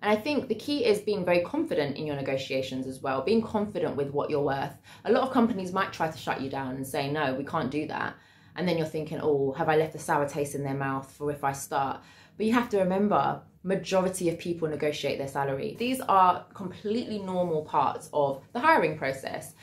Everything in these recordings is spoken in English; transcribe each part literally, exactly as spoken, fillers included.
And I think the key is being very confident in your negotiations as well, being confident with what you're worth. A lot of companies might try to shut you down and say, no, we can't do that. And then you're thinking, oh, have I left a sour taste in their mouth for if I start? But you have to remember, majority of people negotiate their salary. These are completely normal parts of the hiring process.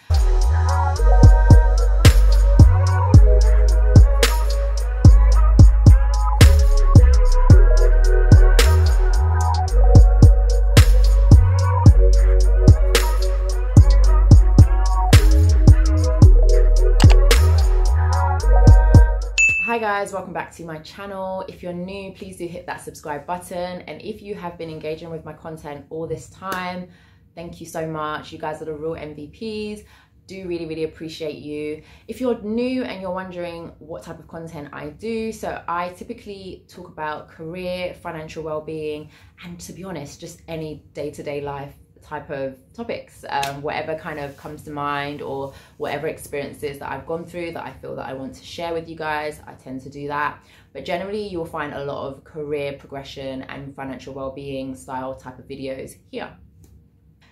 Hi guys, welcome back to my channel. If you're new, please do hit that subscribe button, and if you have been engaging with my content all this time, thank you so much. You guys are the real M V Ps. Do really really appreciate you. If you're new and you're wondering what type of content I do, so I typically talk about career, financial well-being, and to be honest, just any day-to-day life type of topics, um, whatever kind of comes to mind or whatever experiences that I've gone through that I feel that I want to share with you guys, I tend to do that. But generally you'll find a lot of career progression and financial well-being style type of videos here.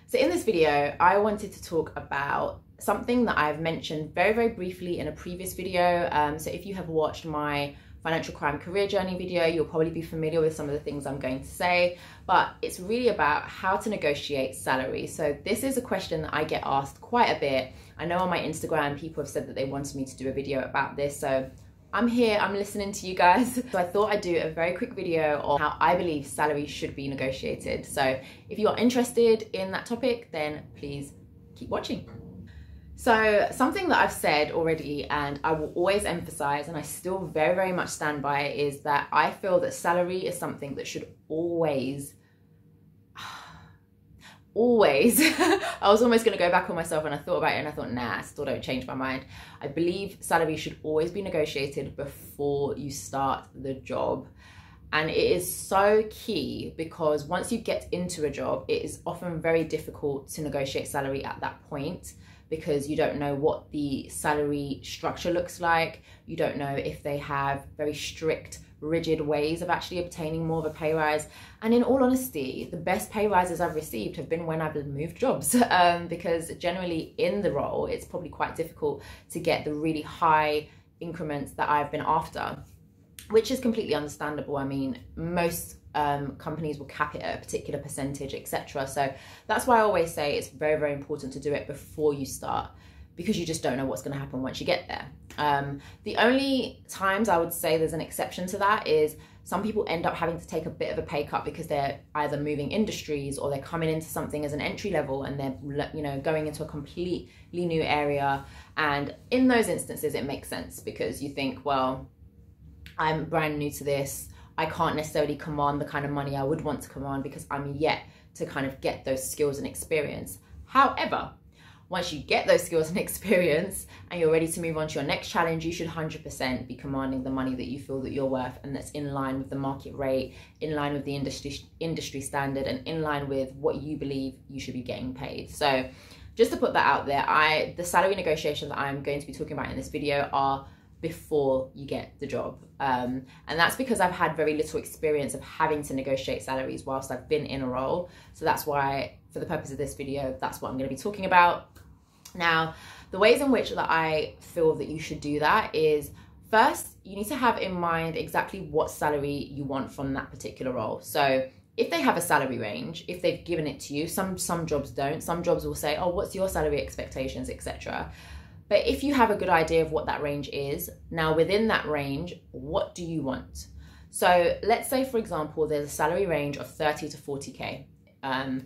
So in this video, I wanted to talk about something that I've mentioned very, very briefly in a previous video. Um, so if you have watched my financial crime career journey video, you'll probably be familiar with some of the things I'm going to say, but it's really about how to negotiate salary. So this is a question that I get asked quite a bit. I know on my Instagram, people have said that they wanted me to do a video about this. So I'm here, I'm listening to you guys. So I thought I'd do a very quick video on how I believe salary should be negotiated. So if you are interested in that topic, then please keep watching. So something that I've said already and I will always emphasize, and I still very, very much stand by, is that I feel that salary is something that should always, always, I was almost going to go back on myself when I thought about it and I thought, nah, I still don't change my mind. I believe salary should always be negotiated before you start the job. And it is so key, because once you get into a job, it is often very difficult to negotiate salary at that point, because you don't know what the salary structure looks like. You don't know if they have very strict, rigid ways of actually obtaining more of a pay rise. And in all honesty, the best pay rises I've received have been when I've moved jobs, um, because generally in the role, it's probably quite difficult to get the really high increments that I've been after, which is completely understandable. I mean, most Um, companies will cap it at a particular percentage, et cetera. So that's why I always say it's very, very important to do it before you start, because you just don't know what's going to happen once you get there. Um, the only times I would say there's an exception to that is some people end up having to take a bit of a pay cut because they're either moving industries or they're coming into something as an entry level and they're, you know, going into a completely new area. And in those instances, it makes sense, because you think, well, I'm brand new to this. I can't necessarily command the kind of money I would want to command because I'm yet to kind of get those skills and experience. However, once you get those skills and experience and you're ready to move on to your next challenge, you should one hundred percent be commanding the money that you feel that you're worth, and that's in line with the market rate, in line with the industry industry standard, and in line with what you believe you should be getting paid. So just to put that out there, I the salary negotiations that I'm going to be talking about in this video are before you get the job. Um, and that's because I've had very little experience of having to negotiate salaries whilst I've been in a role. So that's why, for the purpose of this video, that's what I'm going to be talking about. Now, the ways in which that I feel that you should do that is, first, you need to have in mind exactly what salary you want from that particular role. So if they have a salary range, if they've given it to you, some, some jobs don't, some jobs will say, oh, what's your salary expectations, et cetera. But if you have a good idea of what that range is, now within that range, what do you want? So let's say, for example, there's a salary range of thirty to forty K. Um,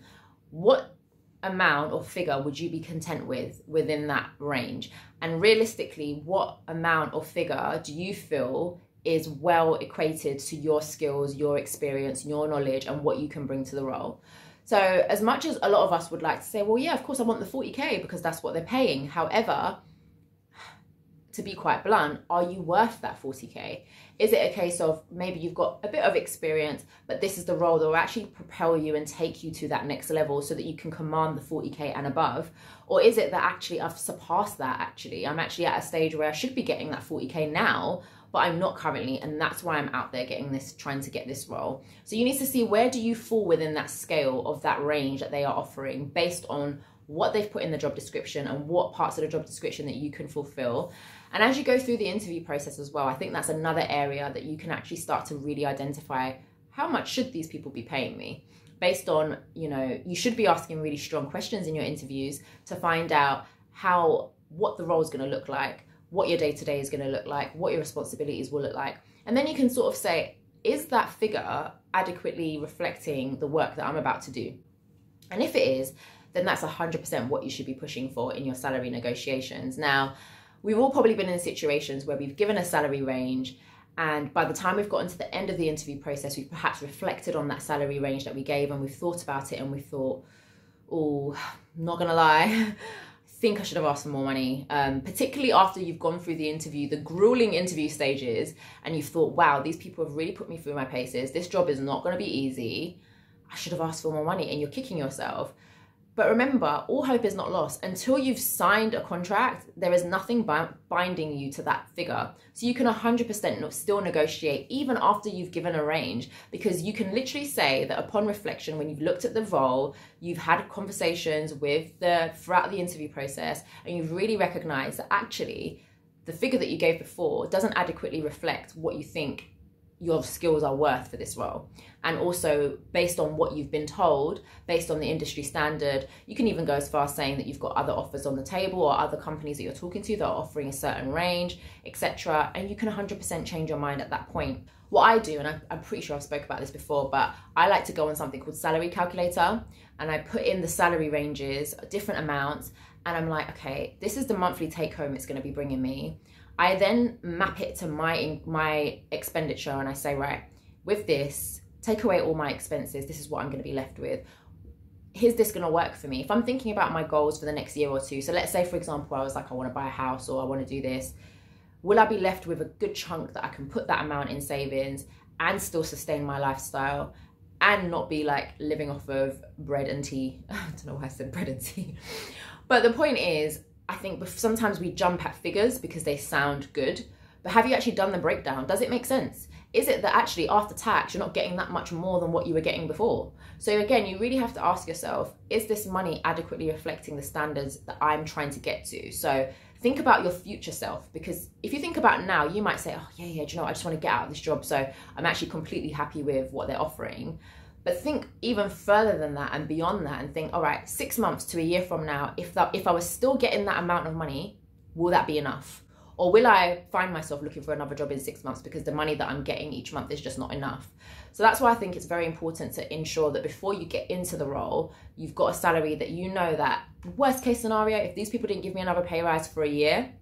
what amount or figure would you be content with within that range? And realistically, what amount or figure do you feel is well equated to your skills, your experience, your knowledge, and what you can bring to the role? So as much as a lot of us would like to say, well, yeah, of course I want the forty K because that's what they're paying. However, to be quite blunt, are you worth that forty K? Is it a case of maybe you've got a bit of experience, but this is the role that will actually propel you and take you to that next level so that you can command the forty K and above? Or is it that actually I've surpassed that, actually? I'm actually at a stage where I should be getting that forty K now, but I'm not currently, and that's why I'm out there getting this, trying to get this role. So you need to see, where do you fall within that scale of that range that they are offering based on what they've put in the job description and what parts of the job description that you can fulfill. And as you go through the interview process as well, I think that's another area that you can actually start to really identify, how much should these people be paying me? Based on, you know, you should be asking really strong questions in your interviews to find out how, what the role is going to look like, what your day-to-day is going to look like, what your responsibilities will look like. And then you can sort of say, is that figure adequately reflecting the work that I'm about to do? And if it is, then that's one hundred percent what you should be pushing for in your salary negotiations. Now, we've all probably been in situations where we've given a salary range, and by the time we've gotten to the end of the interview process, we've perhaps reflected on that salary range that we gave, and we've thought about it, and we thought, oh, I'm not gonna lie, think I should have asked for more money, um, particularly after you've gone through the interview, the grueling interview stages, and you've thought, wow, these people have really put me through my paces. This job is not going to be easy. I should have asked for more money, and you're kicking yourself. But remember, all hope is not lost. Until you've signed a contract, there is nothing bi- binding you to that figure. So you can one hundred percent still negotiate even after you've given a range, because you can literally say that upon reflection, when you've looked at the role, you've had conversations with the, throughout the interview process, and you've really recognized that actually the figure that you gave before doesn't adequately reflect what you think your skills are worth for this role. And also, based on what you've been told, based on the industry standard, you can even go as far as saying that you've got other offers on the table or other companies that you're talking to that are offering a certain range, et cetera. And you can one hundred percent change your mind at that point. What I do, and I'm, I'm pretty sure I've spoken about this before, but I like to go on something called Salary Calculator, and I put in the salary ranges, different amounts, and I'm like, okay, this is the monthly take home it's gonna be bringing me. I then map it to my, my expenditure, and I say, right, with this, take away all my expenses, this is what I'm gonna be left with. Is this gonna work for me? If I'm thinking about my goals for the next year or two, so let's say, for example, I was like, I wanna buy a house or I wanna do this, will I be left with a good chunk that I can put that amount in savings and still sustain my lifestyle and not be like living off of bread and tea? I don't know why I said bread and tea. But the point is, I think sometimes we jump at figures because they sound good, but have you actually done the breakdown? Does it make sense? Is it that actually after tax, you're not getting that much more than what you were getting before? So again, you really have to ask yourself, is this money adequately reflecting the standards that I'm trying to get to? So think about your future self, because if you think about now, you might say, oh yeah, yeah, do you know what? I just want to get out of this job, so I'm actually completely happy with what they're offering. But think even further than that and beyond that, and think, all right, six months to a year from now, if that, if I was still getting that amount of money, will that be enough? Or will I find myself looking for another job in six months because the money that I'm getting each month is just not enough? So that's why I think it's very important to ensure that before you get into the role, you've got a salary that you know that worst case scenario, if these people didn't give me another pay rise for a year,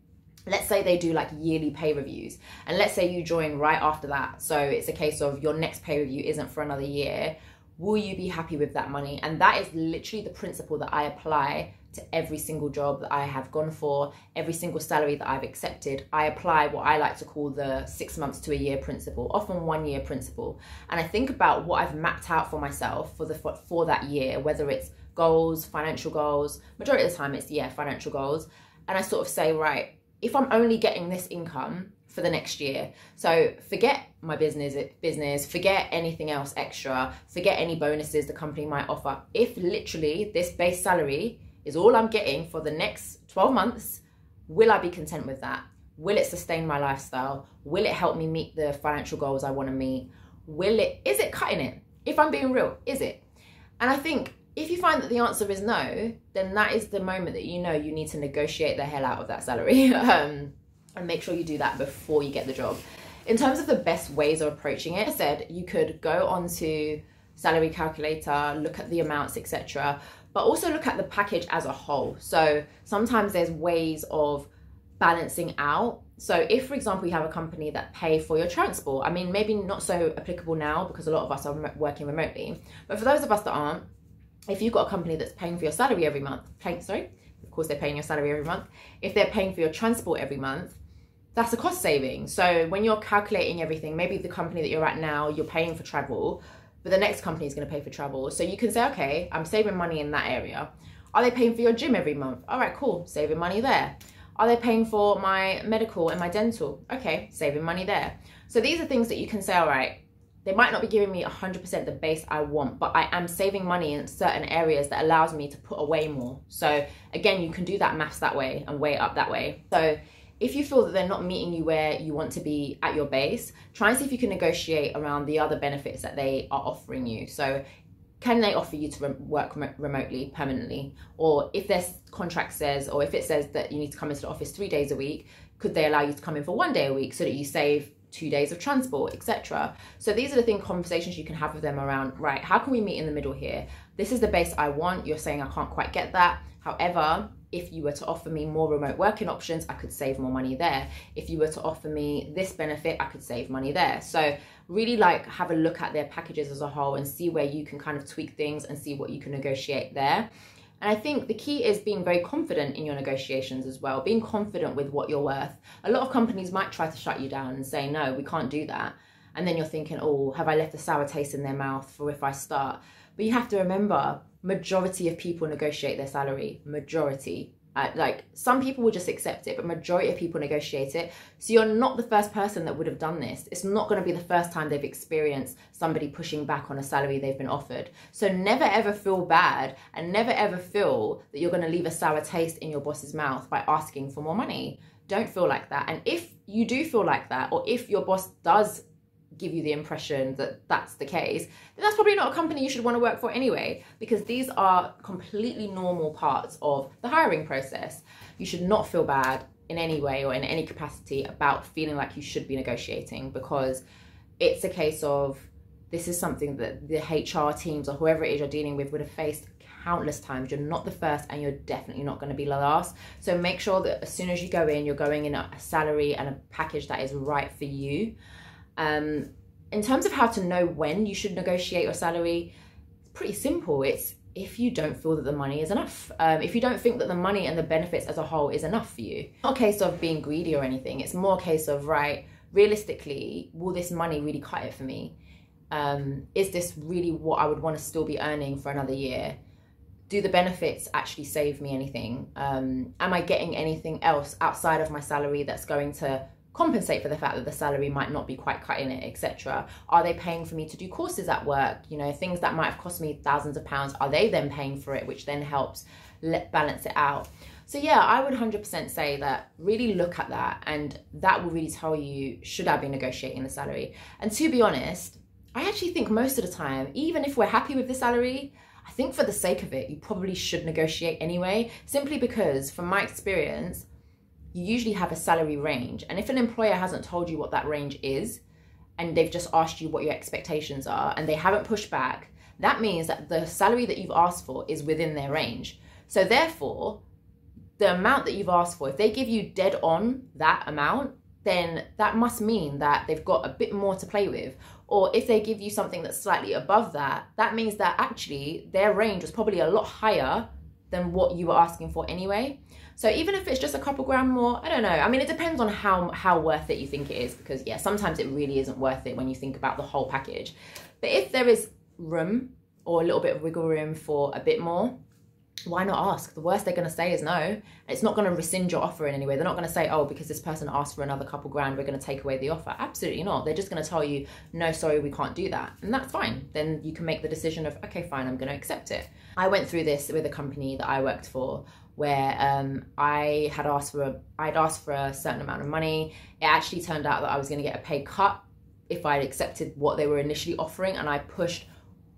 let's say they do like yearly pay reviews, and let's say you join right after that. So it's a case of your next pay review isn't for another year. Will you be happy with that money? And that is literally the principle that I apply to every single job that I have gone for, every single salary that I've accepted. I apply what I like to call the six months to a year principle, often one year principle. And I think about what I've mapped out for myself for the for, for that year, whether it's goals, financial goals, majority of the time it's, yeah, financial goals. And I sort of say, right, if I'm only getting this income for the next year, so forget my business, business, forget anything else extra, forget any bonuses the company might offer. If literally this base salary is all I'm getting for the next twelve months, will I be content with that? Will it sustain my lifestyle? Will it help me meet the financial goals I want to meet? Will it, is it cutting it? If I'm being real, is it? And I think if you find that the answer is no, then that is the moment that you know you need to negotiate the hell out of that salary. um, and make sure you do that before you get the job. In terms of the best ways of approaching it, I said you could go onto Salary Calculator, look at the amounts, et cetera, but also look at the package as a whole. So sometimes there's ways of balancing out. So if, for example, you have a company that pay for your transport, I mean, maybe not so applicable now because a lot of us are working remotely, but for those of us that aren't, if you've got a company that's paying for your salary every month, paying, sorry, of course they're paying your salary every month. If they're paying for your transport every month, that's a cost saving. So when you're calculating everything, maybe the company that you're at now, you're paying for travel, but the next company is going to pay for travel. So you can say, okay, I'm saving money in that area. Are they paying for your gym every month? All right, cool, saving money there. Are they paying for my medical and my dental? Okay, saving money there. So these are things that you can say, all right, they might not be giving me one hundred percent the base I want, but I am saving money in certain areas that allows me to put away more. So again, you can do that maths that way and weigh it up that way. So if you feel that they're not meeting you where you want to be at your base, try and see if you can negotiate around the other benefits that they are offering you. So can they offer you to work remotely permanently? Or if their contract says, or if it says that you need to come into the office three days a week, could they allow you to come in for one day a week so that you save two days of transport, et cetera. So these are the thing conversations you can have with them around, right, how can we meet in the middle here? This is the base I want. You're saying I can't quite get that. However, if you were to offer me more remote working options, I could save more money there. If you were to offer me this benefit, I could save money there. So really like have a look at their packages as a whole and see where you can kind of tweak things and see what you can negotiate there. And I think the key is being very confident in your negotiations as well, being confident with what you're worth. A lot of companies might try to shut you down and say, no, we can't do that. And then you're thinking, oh, have I left a sour taste in their mouth for if I start? But you have to remember, majority of people negotiate their salary, majority. Uh, like some people will just accept it, but majority of people negotiate it. So you're not the first person that would have done this. It's not going to be the first time they've experienced somebody pushing back on a salary they've been offered. So never ever feel bad and never ever feel that you're going to leave a sour taste in your boss's mouth by asking for more money. Don't feel like that. And if you do feel like that, or if your boss does give you the impression that that's the case, then that's probably not a company you should want to work for anyway, because these are completely normal parts of the hiring process. You should not feel bad in any way or in any capacity about feeling like you should be negotiating, because it's a case of this is something that the H R teams or whoever it is you're dealing with would have faced countless times. You're not the first and you're definitely not going to be the last. So make sure that as soon as you go in, you're going in a salary and a package that is right for you. Um, in terms of how to know when you should negotiate your salary, it's pretty simple. It's if you don't feel that the money is enough. Um, if you don't think that the money and the benefits as a whole is enough for you. Not a case of being greedy or anything. It's more a case of, right, realistically, will this money really cut it for me? Um, is this really what I would want to still be earning for another year? Do the benefits actually save me anything? Um, am I getting anything else outside of my salary that's going to compensate for the fact that the salary might not be quite cutting it, et cetera. Are they paying for me to do courses at work? You know, things that might have cost me thousands of pounds, are they then paying for it, which then helps let balance it out? So yeah, I would one hundred percent say that really look at that, and that will really tell you, should I be negotiating the salary? And to be honest, I actually think most of the time, even if we're happy with the salary, I think for the sake of it, you probably should negotiate anyway, simply because from my experience, you usually have a salary range. And if an employer hasn't told you what that range is, and they've just asked you what your expectations are, and they haven't pushed back, that means that the salary that you've asked for is within their range. So therefore, the amount that you've asked for, if they give you dead on that amount, then that must mean that they've got a bit more to play with. Or if they give you something that's slightly above that, that means that actually their range was probably a lot higher than what you were asking for anyway. So even if it's just a couple grand more, I don't know. I mean, it depends on how, how worth it you think it is, because yeah, sometimes it really isn't worth it when you think about the whole package. But if there is room or a little bit of wiggle room for a bit more, why not ask? The worst they're gonna say is no. It's not gonna rescind your offer in any way. They're not gonna say, oh, because this person asked for another couple grand, we're gonna take away the offer. Absolutely not. They're just gonna tell you, no, sorry, we can't do that. And that's fine. Then you can make the decision of, okay, fine, I'm gonna accept it. I went through this with a company that I worked for where um, I had asked for a, I'd asked for a certain amount of money. It actually turned out that I was gonna get a pay cut if I'd accepted what they were initially offering, and I pushed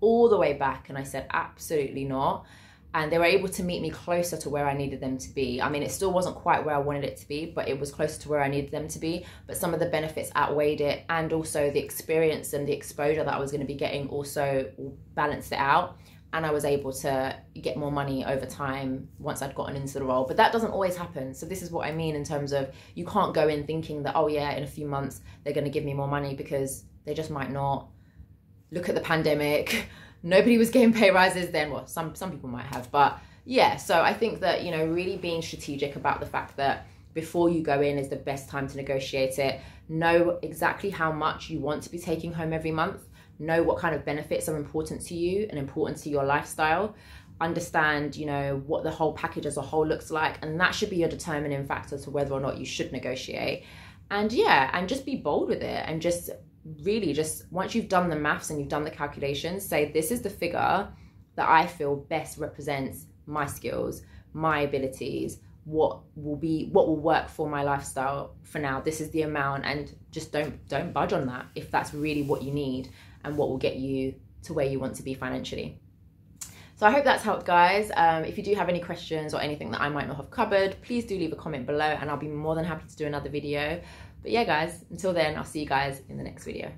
all the way back and I said, absolutely not. And they were able to meet me closer to where I needed them to be. I mean, it still wasn't quite where I wanted it to be, but it was closer to where I needed them to be. But some of the benefits outweighed it, and also the experience and the exposure that I was going to be getting also balanced it out. And I was able to get more money over time once I'd gotten into the role. But that doesn't always happen. So this is what I mean in terms of you can't go in thinking that, oh yeah, in a few months they're going to give me more money, because they just might not. Look at the pandemic. Nobody was getting pay rises then. Well, some, some people might have, but yeah. So I think that, you know, really being strategic about the fact that before you go in is the best time to negotiate it. Know exactly how much you want to be taking home every month. Know what kind of benefits are important to you and important to your lifestyle. understand, you know, what the whole package as a whole looks like, and that should be your determining factor to whether or not you should negotiate. And yeah, and just be bold with it, and just really just once you've done the maths and you've done the calculations, say this is the figure that I feel best represents my skills, my abilities, what will be what will work for my lifestyle for now. This is the amount, and just don't don't budge on that if that's really what you need and what will get you to where you want to be financially. So I hope that's helped, guys. Um, if you do have any questions or anything that I might not have covered, please do leave a comment below and I'll be more than happy to do another video. But yeah, guys, until then, I'll see you guys in the next video.